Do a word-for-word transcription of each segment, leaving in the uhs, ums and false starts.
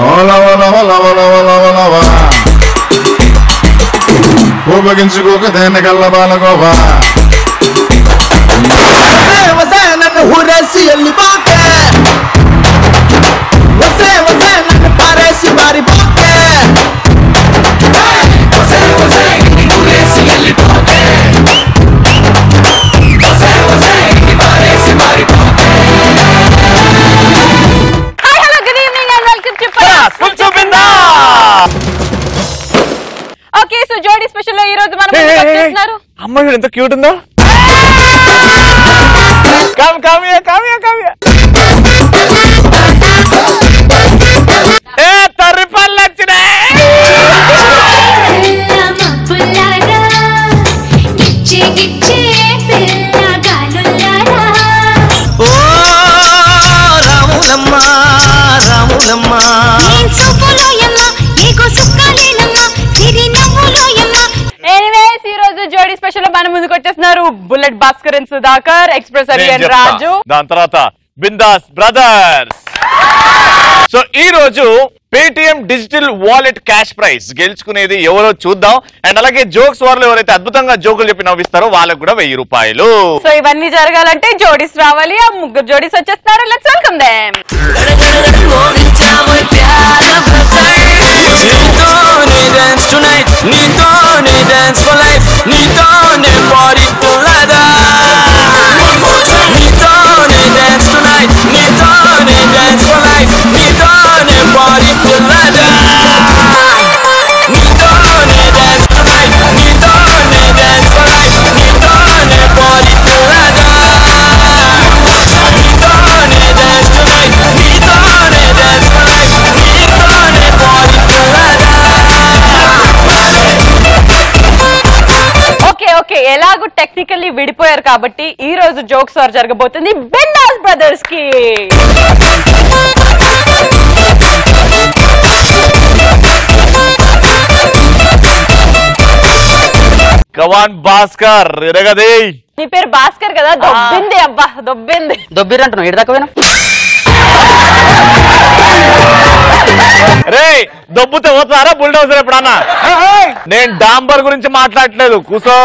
Ola ola ola ola ola ola ola. Kuba kinsu kuka then kalla bala kuba. Wasay na hurasi yali baka. Wasay wasay na parasi bari baka. Wasay wasay na hurasi yali baka. Wasay wasay na parasi bari baka. Okay, so Jodi special lo ee roju manam cut chestunnaru. Amma idu ento cute undo. Come, come here, come here, come here. E taripallu achina. Amma pullaga gichi gichi pilla galulara. Oh, Ramunamma, Ramunamma. Jodi special man munduku vachestunnaru Bullet Bhaskar and Sudhakar, Express Ari and Raju. Dan tarata Bindas Brothers. So ee roju Paytm digital wallet cash prize geluchukunedi evaro chuddam and alage jokes varlu evaraithe adbhutanga jokulu cheppi navvistaro vallaku kuda one thousand rupayalu. So ivanni jaragalante jodis ravali, aa muggu jodis vachestunnaru. Let's welcome them. Nitone dance tonight, Nitone dance for life, Nitone party together. Nitone dance tonight, Nitone dance for life, Nitone party together. Nitone dance tonight, Nitone dance for life, Nitone party together. Nitone dance tonight, Nitone dance for life, Nitone party together. Okay, elagu technically vidipoyaru kabatti ee roju jokes or jaragabotundi Bindas Brothers ki. Come on Bhaskar, iragadi. Ni per Bhaskar kada dobbindi abba, dobbindi. Dobbir antanu idu dakavena. Hey, dobbute votaara bulldozer eppadana. Hey, nen dambar gurinchi maatladaledu kuso.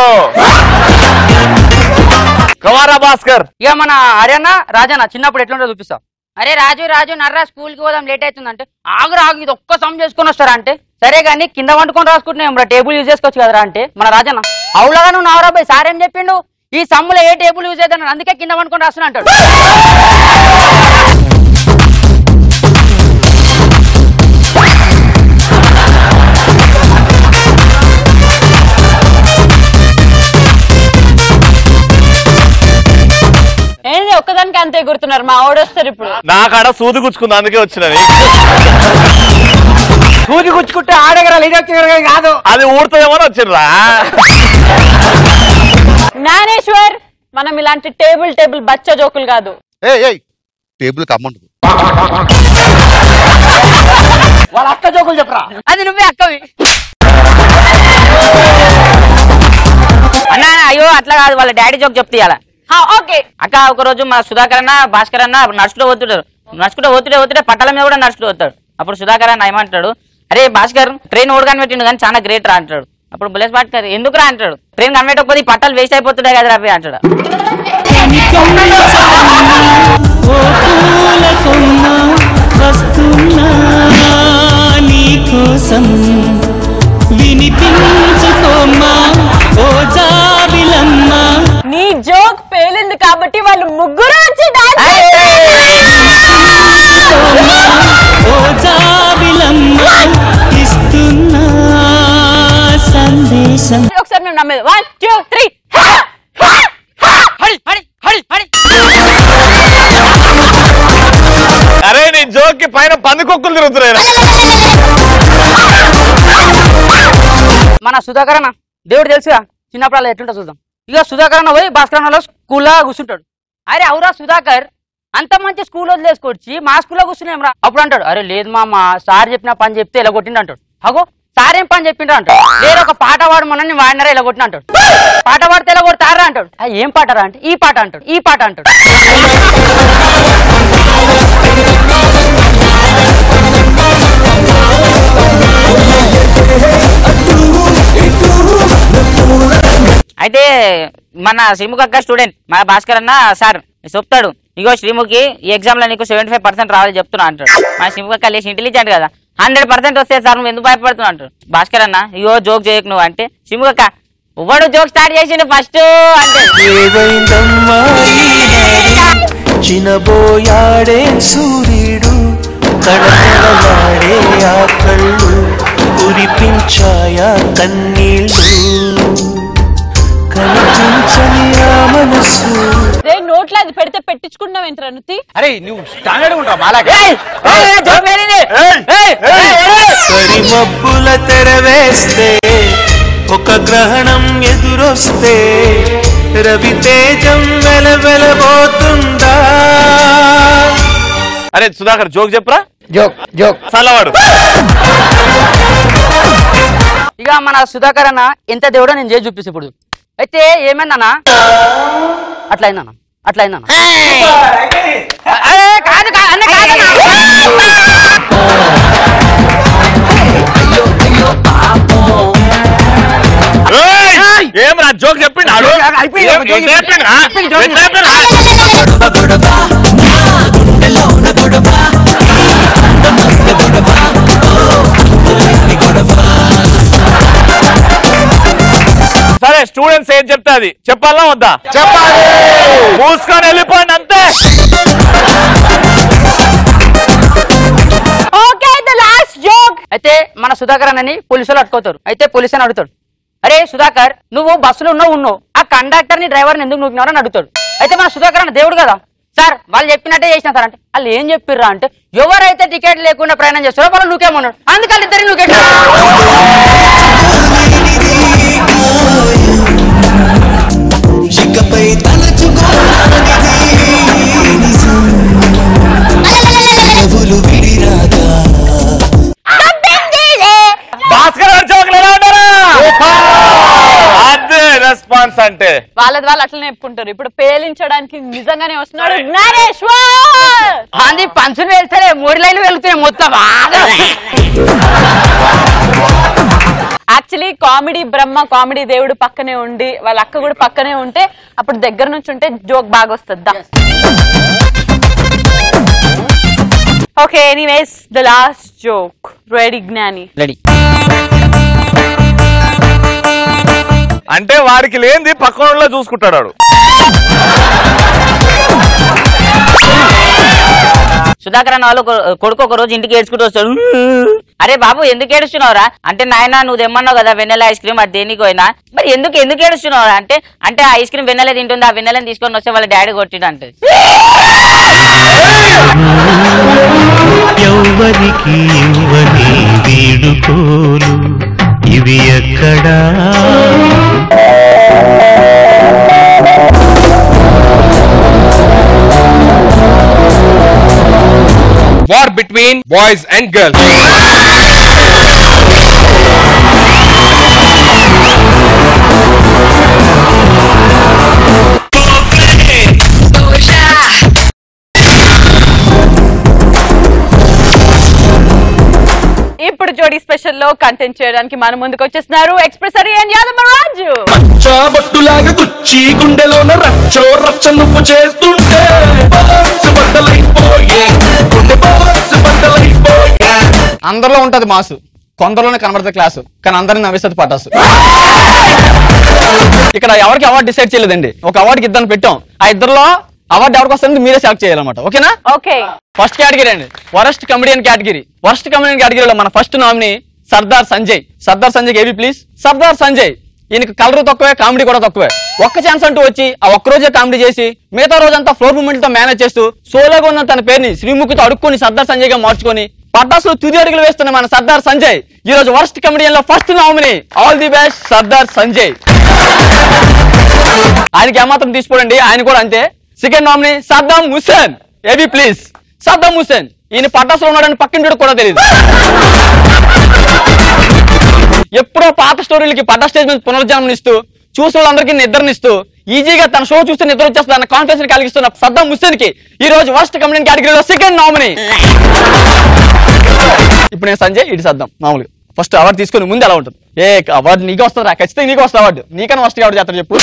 Kavara Bhaskar. Ye mana Aryana Rajana chinnappudu etla undo chupistha. Are Raju Raju narra school ki podam late aytundante aagura aagi idu okka sum chesukoni ostara ante sare gaani kinda vantukoni raasukuntunnam ra table use chesukochu kadara ante mana Rajana avulaga nu navara bhai sare em cheppindu ee sum lo e table use cheyadanu andike kinda vantukoni raasuna antadu. ఏంది ఒక్కదానికి అంతే గుర్తున్నారు మా ఆవిడొస్తారు ఇప్పుడు నాకాడ సూది గుచ్చుకుంది అందుకే వచ్చినది సూది గుచ్చుకుంటే ఆడగరాలు ఇది వచ్చి కాదు అది ఊడుతుందేమో వచ్చిండ్రా జ్ఞానేశ్వర్ మనం ఇలాంటి టేబుల్ టేబుల్ బచ్చ జోకులు కాదు టేబుల్ కమ్మంటు వాళ్ళ అక్క జోకులు చెప్పరా అది నువ్వే అక్కవి అన్న అయ్యో అట్లా కాదు వాళ్ళ డాడీ జోక్ చెప్తే అలా ఓకే అక్క ఒక రోజు మా సుధాకర్ అన్న భాస్కర్ అన్న నడుచుకుంటూ పోతుంటారు నడుచుకుంటూ పోతుంటే పోతుంటే పట్టాల మీద కూడా నడుచుకుంటూ పోతాడు అప్పుడు సుధాకర్ అన్న ఏమంటాడు అరే భాస్కర్ ట్రైన్ ఓడగానే పెట్టిండు కానీ చాలా గ్రేట్ రా అంటాడు అప్పుడు బుల్లెట్ భాస్కర్ ఎందుకు రా అంటాడు ట్రైన్ కనిపెట్టకపోతే ఈ పట్టాలు వేస్ట్ అయిపోతున్నాయి కదా రా అంటాడు నీ జోక్ పేలింది కాబట్టి వాళ్ళు ముగ్గురు వచ్చి ఒకసారి మేము నమ్మేది వన్ టూ త్రీ అరే నీ జోక్ కి పైన పందికొక్కులు తిరుగుతున్నాయి మన సుధాకర్ అన్న దేవుడు తెలుసుగా చిన్నప్పుడు అలా ఎట్లుంటా చూద్దాం ఇక సుధాకర్ అన్న పోయి భాస్కర్ అన్నలో స్కూల్లో కూర్చుంటాడు అరే అవురా సుధాకర్ అంత మంచి స్కూల్ వదిలేసుకొచ్చి మా స్కూల్లో కూర్చున్నాం రా అప్పుడు అంటాడు అరే లేదు మామ సార్ చెప్పిన పని చెప్తే ఇలా కొట్టిండు అంటాడు అగో సార్ ఏం పని చెప్పిండ్రా అంటాడు వేరే ఒక పాట వాడమని వాడినరా ఇలా కొట్టిన అంటాడు పాట పాడితే ఇలా కొడతారా అంటాడు ఏం పాటరా అంటే ఈ పాట అంటాడు ఈ పాట అంటాడు అయితే మన శ్రీముఖక్క స్టూడెంట్ మన భాస్కర్ అన్న సార్ చెప్తాడు, ఇగో శ్రీముఖి ఈ ఎగ్జామ్లో నీకు సెవెంటీ ఫైవ్ పర్సెంట్ రావాలని చెప్తున్నా అంటాడు. మన శ్రీముఖక్క లేచి ఇంటెలిజెంట్ కదా, హండ్రెడ్ పర్సెంట్ వస్తే సార్ నువ్వు ఎందుకు భయపడుతున్నావు అంటాడు. భాస్కర్ అన్న ఇగో జోక్ చేయకు నువ్వు అంటే, శ్రీముఖక్క ఎవడు జోక్ స్టార్ట్ చేసిండు ఫస్ట్ అంటే చినబోయాడే సూర్యుడు తడతడలాడే ఆ కళ్ళు కురిపించాయా కన్నీళ్ళు కనిపించని ఆ మనసు రే నోట్లో అది పెడితే పెట్టించుకుంటున్నావు ఎంతరా నుతి. అరే నువ్వు స్టాండర్డ్ ఉంటావు మాలాగే. ఏయ్ జోమేరిని ఏయ్ ఏయ్ పరిమబ్బుల తెరవేస్తే ఒక గ్రహణం ఎదురొస్తే రవితేజం వెలవెలబోతుందా. అరే సుధాకర్ జోక్ చెప్పరా, జోక్ జోక్ సలవాడు. ఇక మన సుధాకర్ అన్న ఎంత దేవుడో నేను చేసి చూపిస్తే ఇప్పుడు అయితే ఏమైందన్నా అట్లయిందా అట్లయిందా కాదు కాదు ఏమరా జోక్ చెప్పిండు సరే స్టూడెంట్స్ ఏం చెప్తా అది చెప్పాలా వద్దా? చెప్పాలి, మూసుకొని వెళ్ళిపోండి అంతే. అయితే మన సుధాకర్ అన్నని పోలీసులు అట్టుకోతారు. అయితే పోలీసు అని అడుగుతాడు, అరే సుధాకర్ నువ్వు బస్సులో ఉన్నావు ఉన్నావు ఆ కండక్టర్ ని డ్రైవర్ని ఎందుకు నూకినావు అని అడుగుతాడు. అయితే మన సుధాకర్ అన్న దేవుడు కదా, సార్ వాళ్ళు చెప్పినట్టే చేసిన సార్ అంటే, వాళ్ళు ఏం చెప్పిర్రా అంటే ఎవరైతే టికెట్ లేకుండా ప్రయాణం చేస్తారో వాళ్ళు నూకేమన్నాడు, అందుకని ఇద్దరు నూకే. భాస్కర్ గారు జోకులు ఎలా ఉంటారా అదే రెస్పాన్స్ అంటే వాళ్ళది వాళ్ళు అట్లనే చెప్పుకుంటారు. ఇప్పుడు పేలించడానికి నిజంగానే వస్తున్నాడు జ్ఞానేశ్వర్ అది పంచులు వెళ్తారే మూడు లైన్లు వెళ్తున్నాయి మొత్తం. యాక్చువల్లీ కామెడీ బ్రహ్మ కామెడీ దేవుడు పక్కనే ఉండి వాళ్ళ అక్క కూడా పక్కనే ఉంటే అప్పుడు దగ్గర నుంచి ఉంటే జోక్ బాగా వస్తుందా. Okay, anyways, the last joke. Ready, Gnani? Ready. అంటే వాడికి లేనిది పక్కనోళ్ళ చూసుకుంటాడు. సుధాకర్ అన్న వాళ్ళు కొడుకు ఒక రోజు ఇంటికి ఏడ్చుకుంటూ వస్తాడు. అరే బాబు ఎందుకు ఏడుస్తున్నావురా అంటే, నాయన నువ్వు తెమ్మన్నావు కదా వెన్నెల ఐస్ క్రీమ్ అది దేనికి పోయినా మరి ఎందుకు ఎందుకు ఏడుస్తున్నావురా అంటే, అంటే ఆ ఐస్ క్రీమ్ వెన్నెల తింటుంది ఆ వెన్నెలని తీసుకొని వస్తే వాళ్ళ డాడీ కొట్టిడు అంటది. ఇది ఎక్కడా war between boys and girls. ఇప్పుడు జోడీ స్పెషల్ లో కంటెంట్ చేయడానికి మన ముందుకు వచ్చేస్తున్నారు ఎక్స్ప్రెస్ అరియన్ యాదమ్మ రాజు. మచ్చా బొట్టులాగా గుచ్చి గుండెలోన రచ్చో రచ్చ నువ్వు చేస్తుంటే బాస్ బట్టలైపోయే గుండె బాస్ బట్టలైపోయే. అందరిలో ఉంటది మాసు, కొందరిలోనే కనబడతది క్లాసు, కానీ అందరిని నవ్విస్తుంది పటాసు. ఇక్కడ ఎవరికి అవార్డు డిసైడ్ చేయలేదండి, ఒక అవార్డుకి ఇద్దరు పెట్టాం. ఆ ఇద్దరులో అవార్డు ఎవరికి వస్తుంది మీరే సెలెక్ట్ చేయాలన్నమాట. ఓకేనా? ఓకే. ఫస్ట్ కేటగిరీ అండి worst comedian category. Worst comedian కేటగిరీలో మన first nominee Sardar Sanjay. Sardar Sanjay AV please. Sardar Sanjay ఈయనకి కలర్ తక్కువే, కామెడీ కూడా తక్కువే. ఒక్క ఛాన్స్ అంటూ వచ్చి ఆ ఒక్క రోజే కామెడీ చేసి మిగతా రోజంతా ఫ్లోర్ మూమెంట్ తో మేనేజ్ చేస్తూ సోలోగా ఉన్న తన పేరుని శ్రీముఖితో అడుక్కుని సర్దార్ సంజయ్ గా మార్చుకొని పటాస్ లో తుది అడుగులు వేస్తున్న మన సర్దార్ సంజయ్ ఈ రోజు వరస్ట్ కమెడియన్ లో first nominee. All the best Sardar Sanjay. ఆయనకి ఏమాత్రం తీసుకోండి, ఆయన కూడా అంతే. Second nominee Saddam Hussain. AB please. Saddam Hussain ఈయన పటాస్ లో ఉన్నాడని పక్కన చూడకు కూడా తెలియదు. ఎప్పుడో పాత స్టోరీలకి పటాస్ స్టేజ్ మీద పునర్జన్మం ఇస్తూ చూసిన వాళ్ళందరికీ నిద్రనిస్తూ ఈజీగా తన షో చూస్తే నిద్ర వచ్చేస్తుంది అన్న కాన్ఫిడెన్స్ కలిగిస్తున్న సద్దాం హుసేన్ కి ఈ రోజు వర్స్ట్ కమెడియన్ కేటగిరీలో సెకండ్ నామిని. ఇప్పుడు నేను సంజయ్, ఇటు సద్దాం. మామూలుగా ఫస్ట్ అవార్డు తీసుకొని ముందు ఎలా ఉంటుంది? ఏ అవార్డు నీకు వస్తుందా? ఖచ్చితంగా నీకు వస్తుంది అవార్డు. నీకన్నా ఫస్ట్ అవార్డు చేస్తారు చెప్పు.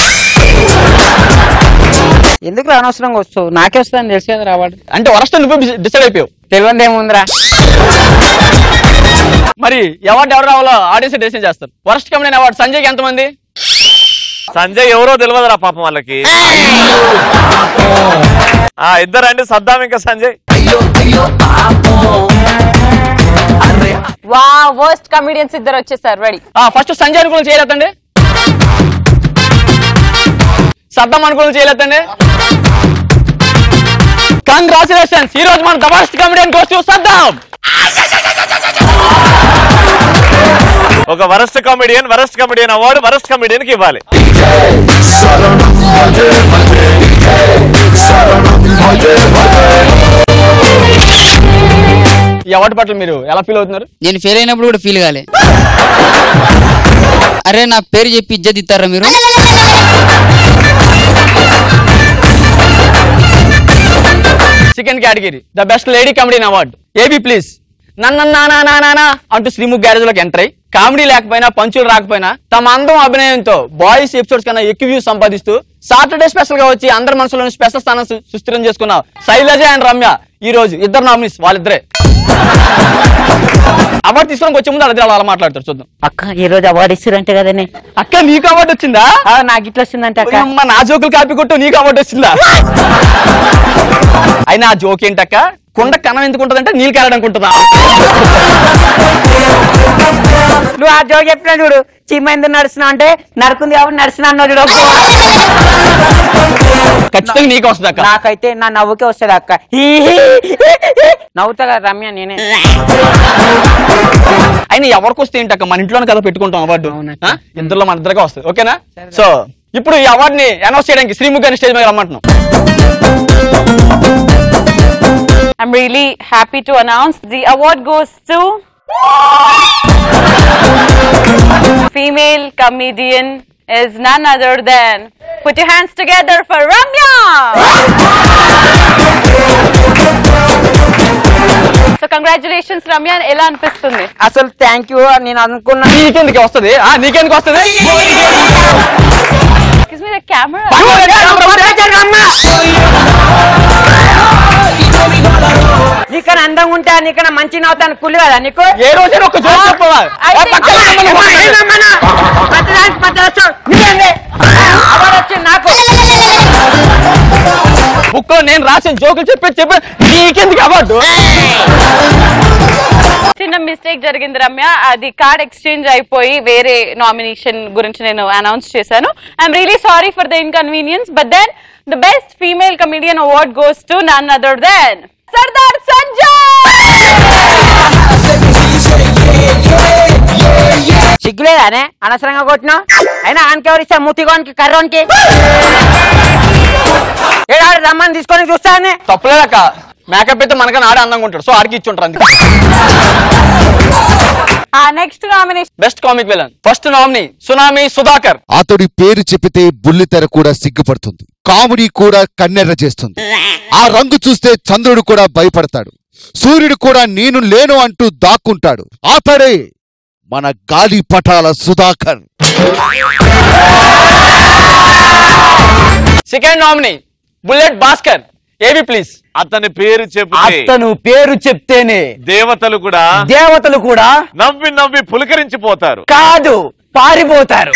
ఎందుకు అనవసరంగా వస్తావు? నాకే వస్తుందని తెలిసి కదా అవార్డు అంటే వరస్ట్ నువ్వు డిసైడ్ అయిపోయావు. తెలియదు ఏముందిరా. మరి అవార్డు ఎవరు రావాలో ఆడియన్స్ డిసైడ్ చేస్తారు. వరస్ట్ కమెడియన్ అవార్డు సంజయ్కి ఎంతమంది? సంజయ్ ఎవరో తెలియదురా పాపం వాళ్ళకి. ఆ ఇద్దరండి సద్దాం ఇంకా సంజయ్. వావ్, వర్స్ట్ కమెడియన్స్ ఇద్దరు వచ్చేసారు. రెడీ? ఫస్ట్ సంజయ్ అనుకూలం చేయలేదండి, సద్దాం అనుకూలం చేయలేదండి. కంగ్రాచులేషన్స్, ఈ రోజు మన the worst comedian goes to Saddam. ఒక worst comedian worst comedian award worst comedian కి ఇవ్వాలి. ఈ అవార్డు పట్ల మీరు ఎలా ఫీల్ అవుతున్నారు? నేను ఫెయిల్ అయినప్పుడు కూడా ఫీల్ కాలే. అరే నా పేరు చెప్పి ఇజ్జత్ ఇస్తారా మీరు? Second category, the best lady comedian award. AB please నన్న నానా నానా అంటూ శ్రీముఖ్ గ్యారేజ్ లోకి ఎంటర్ అయ్యి కామెడీ లేకపోయినా పంచులు రాకపోయినా తమ అందం అభినయంతో బాయ్స్ ఎపిసోడ్స్ కన్నా ఎక్కువ వ్యూస్ సంపాదిస్తూ సాటర్డే స్పెషల్ గా వచ్చి అందరి మనసులో స్పెషల్ స్థానం సుస్థిరం చేసుకున్న శైలజ అండ్ రమ్య ఈ రోజు ఇద్దరు నామినీస్. వాళ్ళిద్దరే అవార్డు తీసుకోవడానికి వచ్చే ముందు అలా అలా మాట్లాడతారు చూద్దాం. అక్క ఈ రోజు అవార్డు ఇస్తారంటే కదనే. అక్క నీకు అవార్డు వచ్చిందా? నాకు ఇట్లా వచ్చిందంటే నా జోకులు కాపీ కొట్టు. నీకు అవార్డు వచ్చిందా? అయినా ఆ జోక్ ఏంటక్క? కుండ కన్నం ఎందుకుంటదంటే నీళ్ళు కారడానుకుంటుందా? నువ్వు ఆ జోక్ చెప్పినా చూడు, చీమ ఎందుకు నడుస్తున్నావు అంటే నడుకుంది కాబట్టి నడుస్తున్నా అన్న చూడు. ఖచ్చితంగా నీకు వస్తుంది అక్క. నాకైతే నా నవ్వుకే వస్తుంది అక్క. నవ్వుతా కదా రమ్య నేనే. అయినా ఎవరికి వస్తే ఏంటక్క, మన ఇంట్లోనే కదా పెట్టుకుంటాం అవార్డు. ఇందులో మన ఇద్దరుగా వస్తుంది ఓకేనా? సో ఇప్పుడు ఈ అవార్డు ని అనౌన్స్ చేయడానికి శ్రీముఖ్ గారిని స్టేజ్ మీద రమ్మంటున్నాం. I'm really happy to announce the award goes to female comedian is none other than, put your hands together for Ramya. So congratulations Ramya and Elan pistunni. Asal thank you nenu anukunna. Neekendiki vastadi? Ah neekendiki vastadi? Excuse me, the camera. నీకన్నా అందంగా ఉంటా, నీకన్నా మంచి నవ్వుతాను కుళ్ళు కదా నీకు. ఏ రోజు book నేను రాసిన జోకులు చెప్పి చెప్పి నీకెందుకు అవార్డు? చిన్న మిస్టేక్ జరిగింది రమ్య, అది కార్డ్ ఎక్స్చేంజ్ అయిపోయి వేరే నామినేషన్ గురించి నేను అనౌన్స్ చేశాను. I'm really sorry for the inconvenience, but then the best female comedian award goes to none other than Sardar Sanjay. సిగ్గులేదానే అనవసరంగా కొట్టినా? అయినా ఆయనకి ఎవరిస్తా మూతిగోనికి కర్రోనికి ఏడాడు రమ్మని తీసుకొని చూస్తానే. తప్పలేదక్క, మేకప్ అయితే మనకన్నా ఆడ అందంగా ఉంటాడు, సో ఆడికి ఇచ్చి ఉంటారు. Next nomination best comic villain. First nominee tsunami Sudhakar. అతడి పేరు చెబితే బుల్లితెర కూడా సిగ్గుపడుతుంది, కామెడీ కూడా కన్నెర్ర చేస్తుంది. ఆ రంగు చూస్తే చంద్రుడు కూడా భయపడతాడు, సూర్యుడు కూడా నేను లేను అంటూ దాక్కుంటాడు. అతడే మన గాలి పటాల Sudhakar. Second nominee bullet Bhaskar. AB please. అతని పేరు చెప్తే, అతను పేరు చెప్తేనే దేవతలు కూడా దేవతలు కూడా నవ్వి నవ్వి పులకరించిపోతారు కాదు పారిపోతారు.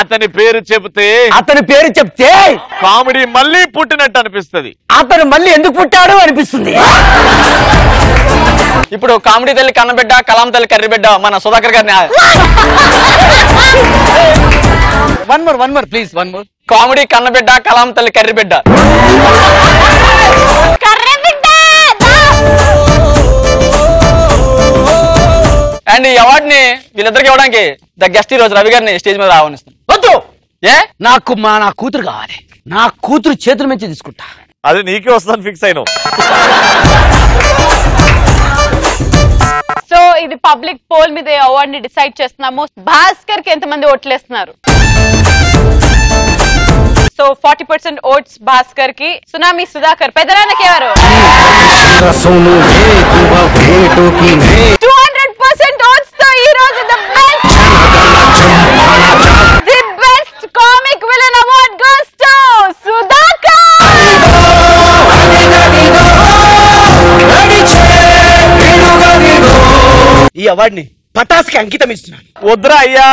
అతని పేరు చెబితే అతని పేరు చెప్తే కామెడీ మళ్ళీ పుట్టినట్టు అనిపిస్తుంది, అతను మళ్ళీ ఎందుకు పుట్టాడు అనిపిస్తుంది. ఇప్పుడు కామెడీ తల్లి కన్నబిడ్డ, కలాం తల్లి కర్రీబిడ్డ మన సుధాకర్ గారిని. One more one more please one more. Comedy కన్నబిడ్డ, కలాం తల్లి కర్రీబిడ్డ. అండ్ ఈ అవార్డు ని వీళ్ళిద్దరికి ఇవ్వడానికి ద గెస్ట్ ఈ రోజు రవి గారిని స్టేజ్ మీద ఆహ్వానిస్తాను. వద్దు ఏ నాకు మా నా కూతురు కావాలి, నా కూతురు చేతుల మంచి తీసుకుంటా. అది నీకే వస్తుందని ఫిక్స్ అయినా. సో ఇది పబ్లిక్ పోల్ మీద అవార్డు ని డిసైడ్ చేస్తున్నాము. భాస్కర్ కి ఎంతమంది ఓట్లేస్తున్నారు? So forty percent votes Bhaskar కి. సునామీ సుధాకర్ పెద్దరానికి ఎవరు? ఈ అవార్డ్ ని పటాస్ కి అంకితం ఇస్తున్నాను. వద్దురా అయ్యా,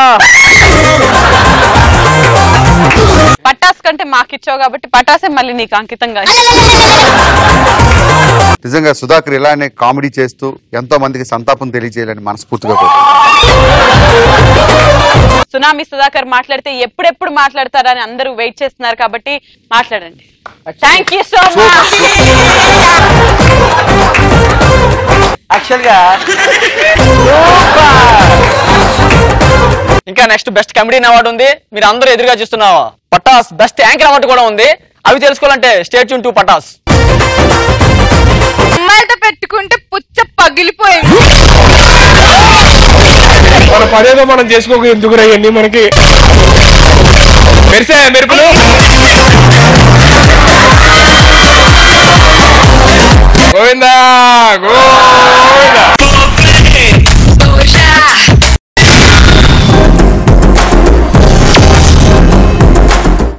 పటాస్ కంటే మాకిచ్చావు కాబట్టి పటాసే మళ్ళీ నీకు అంకితం కాదు. నిజంగా సుధాకర్ ఇలానే కామెడీ చేస్తూ ఎంతో మందికి సంతాపం తెలియజేయాలని మనస్ఫూర్తిగా కోరుకుంటున్నాను. సునామీ సుధాకర్ మాట్లాడితే ఎప్పుడెప్పుడు మాట్లాడతారా అని అందరూ వెయిట్ చేస్తున్నారు కాబట్టి మాట్లాడండి. Thank you so much. Actual గా ఇంకా నెక్స్ట్ బెస్ట్ కామెడీ అవార్డు ఉంది, మీరు అందరూ ఎదురుగా చూస్తున్నావా. పటాస్ బెస్ట్ యాంకర్ అవార్డు కూడా ఉంది, అవి తెలుసుకోవాలంటే స్టేట్ ట్యూన్ టు పటాస్. అమ్మాయితో పెట్టుకుంటే పుచ్చ పగిలిపోయింది. మన పడేదో మనం చేసుకోక ఎందుకు రండి, మనకి మెరిసే మెరుపులు. Govinda Govinda.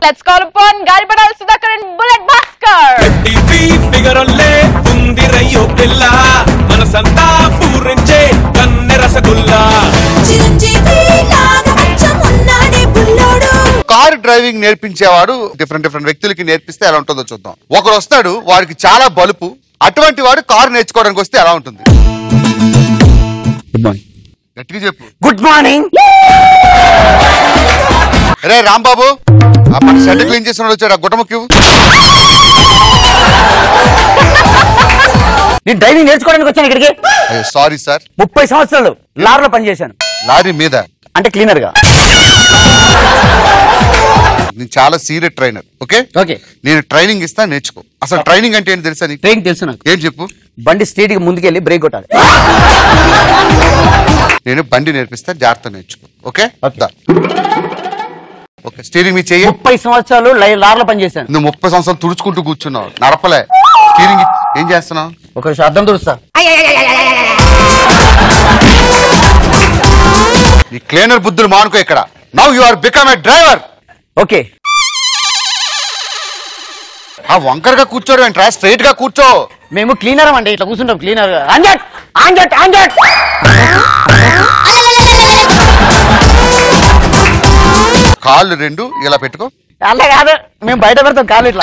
Let's call upon Gariba Sukar and Bullet Bhaskar. T V figurele undi rayo pilla manasanta purinche kanne rasagulla chiranjeevi laga vacham unnade bullodu. Car driving నేర్పించేవాడు డిఫరెంట్ డిఫరెంట్ వ్యక్తులకి నేర్పిస్తే ఎలా ఉంటుందో చూద్దాం. ఒకరు వస్తాడు, వాడికి చాలా బలుపు, అటువంటి వాడు కారు నేర్చుకోవడానికి వస్తే ఎలా ఉంటుంది? గుడ్ మార్నింగ్ గట్టిగా చెప్పు. Good morning. రే రాంబాబు, అప్పుడు షెడ్ క్లీన్ చేసిన వచ్చాడు ఆ గుటముక్కి. నేను డ్రైవింగ్ నేర్చుకోవడానికి వచ్చాను ఇక్కడికి. Sorry sir. ముప్పై సంవత్సరాలు లారీలో పనిచేశాను. లారీ మీద అంటే క్లీనర్ గా. నేను చాలా సీరియస్ ట్రైనర్. ఓకే ఓకే, నేను ట్రైనింగ్ ఇస్తా, నేర్చుకో. అసలు ట్రైనింగ్ అంటే ఏంటి తెలుసా? ట్రైనింగ్ తెలుసు నాకు. ఏం చెప్పు? బండి స్ట్రీట్ కి ముందుకెళ్ళి బ్రేక్ కొట్టాలి. నేను బండి నేర్పిస్తా, జాగ్రత్త నేర్చుకో. Okay okay. స్టీరింగ్ మీ చెయ్యి. ముప్పై సంవత్సరాలు లార్లో పనిచేశాను. నువ్వు ముప్పై సంవత్సరాలు తుడుచుకుంటూ కూర్చున్నావు, నడపలే. స్టీరింగ్ ఏం చేస్తున్నావు? ఒక అర్థం తుడుస్తా. ఈ క్లీనర్ బుద్ధులు మానుకో ఇక్కడ. Now you are become a driver. Okay. ఆ వంకరగా కూర్చోడు ఏంట్రా, స్ట్రైట్ గా కూర్చో. మేము క్లీనర్ అండి, ఇట్లా కూర్చుంటాం క్లీనర్. కాళ్ళు రెండు ఇలా పెట్టుకో. అలా కాదు, మేము బయట పెడతాం కాళ్ళు ఇట్లా.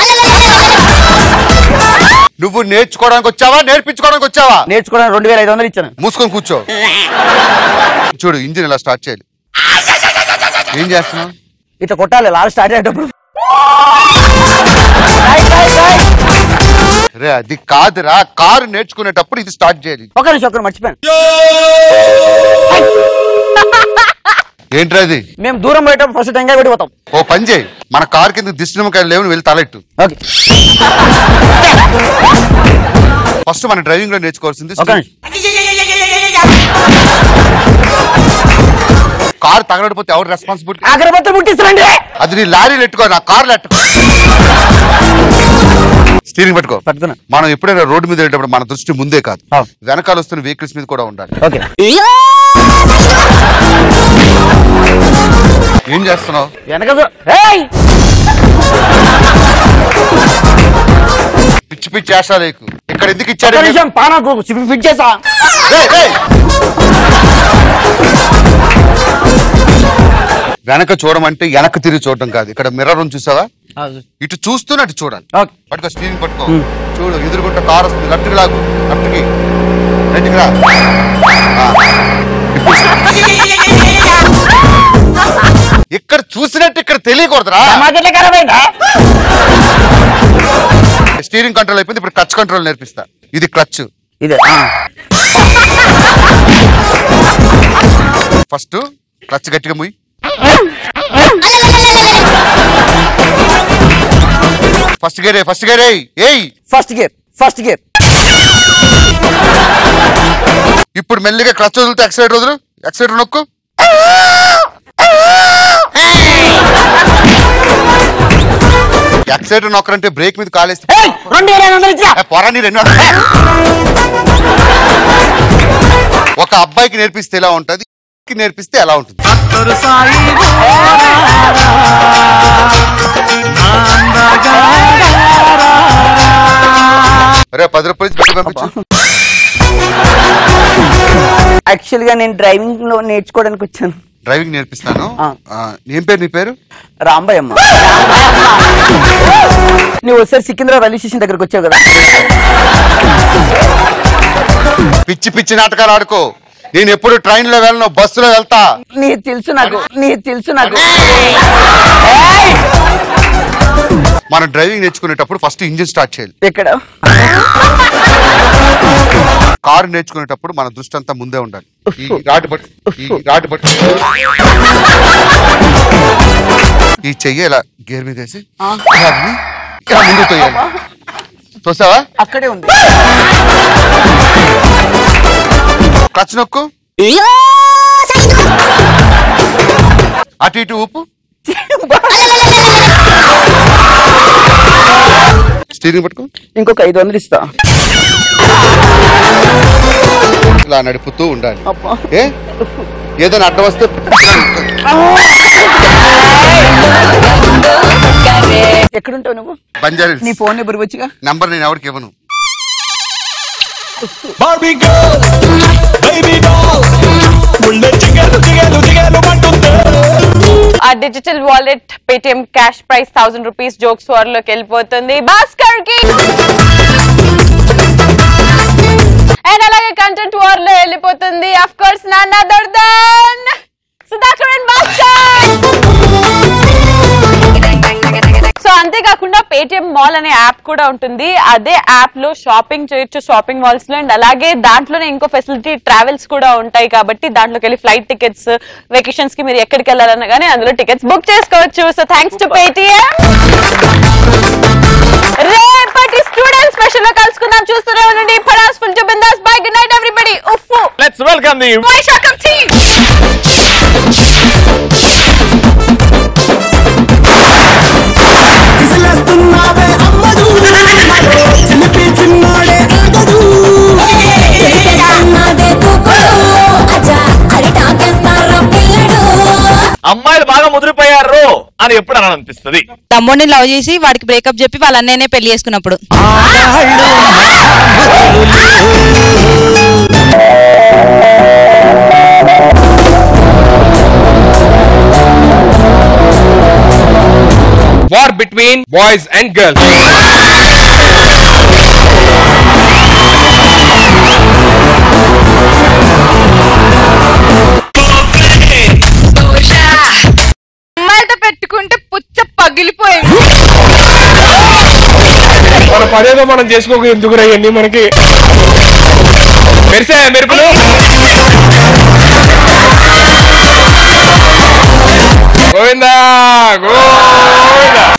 నువ్వు నేర్చుకోవడానికి వచ్చావా నేర్పించుకోవడానికి వచ్చావా? నేర్చుకోవడానికి రెండు వేల ఐదు వందలు ఇచ్చాను. మూసుకొని కూర్చో. చూడు, ఇంజిన్ ఇలా స్టార్ట్ చేయాలి. ఏం చేస్తున్నావు? ఇట్లా కొట్టాలి లాస్ట్ స్టార్ట్ అయ్యేటప్పుడు. రే అది కాదురా, కారు నేర్చుకునేటప్పుడు ఇది స్టార్ట్ చేయాలి. ఒక నిమిషం, ఒకరు మర్చిపోయాను. ఏంట్రా అది? మేము దూరం పోయేటప్పుడు ఫస్ట్ టెంకాయ పడిపోతాం. ఓ పని చేయి, మన కారు కింద దిష్టి నిమ్మకాయలు లేవు, వెళ్ళి తలెట్టు. ఫస్ట్ మన డ్రైవింగ్ లో నేర్చుకోవాల్సింది. కారు తగలడిపోతే ఎవరు రెస్పాన్సిబిలిటీ? అగరబత్తులు ముట్టిస్తారండి. అది నీ లారీలు ఎట్టుకో, నా కార్లు ఎట్టుకో. స్టీరింగ్ పట్టుకో. పట్టుకున్నా. మనం ఎప్పుడైనా రోడ్డు మీద వెళ్ళేటప్పుడు మన దృష్టి ముందే కాదు, వెనకాల వస్తున్న వెహికల్స్ మీద కూడా ఉండాలి. ఏం చేస్తున్నావు? పిచ్చి పిచ్చి చేస్తా నీకు. ఇక్కడ ఎందుకు ఇచ్చాడు? పానకు ఫిట్ చేసా. వెనక చూడమంటే వెనక తిరిగి చూడడం కాదు, ఇక్కడ మిర్రర్ ఉంది చూసావా, ఇటు చూస్తున్నట్టు చూడాలి. పట్టుకో, స్టీరింగ్ పట్టుకో. చూడు, ఎదురుకుంటే కార్ వస్తుంది, లెఫ్ట్ లాగు, లెఫ్ట్ కి రైట్ కి రా. ఇక్కడ చూసినట్టు ఇక్కడ తెలియకూడదురా. స్టీరింగ్ కంట్రోల్ అయిపోయింది, ఇప్పుడు క్లచ్ కంట్రోల్ నేర్పిస్తా. ఇది క్లచ్, ఇదే. ఫస్ట్ క్లచ్ గట్టిగా ముయ్యి. ఫస్ట్ గేర్ ఫస్ట్ గేర్ ఏయ్ ఫస్ట్ గేర్ ఫస్ట్ గేర్. ఇప్పుడు మెల్లిగా క్లచ్ వదులుతూ ఎక్సలేటర్ వదులు, ఎక్సలేటర్ నొక్కు. ఎక్సైటర్ నొక్కరంటే బ్రేక్ మీద కాలేస్తే పొరాన్ని రెండు. ఒక అబ్బాయికి నేర్పిస్తే ఎలా ఉంటుంది, నేర్పిస్తే ఎలా ఉంటుంది? రే పది రూపాయలు పంపించు. యాక్చువల్గా నేను డ్రైవింగ్లో నేర్చుకోవడానికి వచ్చాను. డ్రైవింగ్ నేర్పిస్తాను. ఏం పేరు నీ పేరు? రాంబాయ్ అమ్మ. నువ్వు ఒకసారి సికింద్రాబాద్ రైల్వే స్టేషన్ దగ్గరకు వచ్చావు కదా. పిచ్చి పిచ్చి నాటకాలు ఆడుకో. నేను ఎప్పుడు ట్రైన్ లో వెళ్ళను, బస్సులో వెళ్తా. నీ తెలుసు నాకు, నీ తెలుసు నాకు. మనం డ్రైవింగ్ నేర్చుకునేటప్పుడు ఫస్ట్ ఇంజిన్ స్టార్ట్ చేయాలి. ఎక్కడ? కారు నేర్చుకునేటప్పుడు మన దృష్టి అంతా ముందే ఉండాలి. ఈ రాడ్ బట్ ఈ రాడ్ బట్ ఈ చెయ్యి ఇలా గేర్ మీద వేసి ఇలా ముందు తోయాలి. చూసావా? అక్కడే ఉంది. క్లచ్ నొక్కు. అటు ఇటు ఊపు. స్టీరింగ్ పట్టుకో. ఇంకొక ఐదు వందలు ఇస్తా. ఇలా నడుపుతూ ఉండాలి. ఏ ఏదైనా అడ్డ వస్తే ఎక్కడుంటావు నువ్వు? బంజారా. నీ ఫోన్ నెంబర్ వచ్చుగా. నంబర్ నేను ఎవరికి ఇవ్వను. ఆ digital wallet Paytm cash prize thousand rupees jokes war లోకి వెళ్ళిపోతుంది భాస్కర్ కి. అండ్ అలాగే కంటెంట్ వార్ లో వెళ్ళిపోతుంది ఆఫ్ కోర్స్ నాన్న దర్దన్ సుధాకర్ అండ్ భాస్కర్. సో అంతేకాకుండా పేటిఎం మాల్ అనే యాప్ కూడా ఉంటుంది. అదే యాప్ లో షాపింగ్ చేయొచ్చు షాపింగ్ మాల్స్ లో. అండ్ అలాగే దాంట్లోనే ఇంకో ఫెసిలిటీ ట్రావెల్స్ కూడా ఉంటాయి కాబట్టి దాంట్లోకి వెళ్ళి ఫ్లైట్ టికెట్స్, వెకేషన్స్ కి మీరు ఎక్కడికి వెళ్ళాలన్నా కానీ అందులో టికెట్స్ బుక్ చేసుకోవచ్చు. So thanks to Paytm. రేపటి స్టూడెంట్ స్పెషల్ లో కలుసుకుందాం. చూస్తూనే ఉండండి Pataas full to bindaas. Bye, good night everybody. ఉఫ్ఫు. Let's welcome the Vaisakham team. స్తున్నావే అమ్మదు చిలిపి చిన్నోడే ఆగదు నాదే తోకో అజా అరిటాకేస్తార పిల్లడు. అమ్మాయిలు బాగా ముదిరిపోయారు అని ఎప్పుడు అని అనిపిస్తుంది. తమ్ముడిని లవ్ చేసి వాడికి బ్రేకప్ చెప్పి వాళ్ళ అన్నయ్యనే పెళ్లి చేసుకున్నప్పుడు. War between boys and girls. అమ్మాయితో పెట్టుకుంటే పుచ్చ పగిలిపోయింది. మన పదేదో మనం చేసుకోక ఎందుకు రాయండి మనకి మెరిసే మెరుపులు. గోవిందా గోవిందా.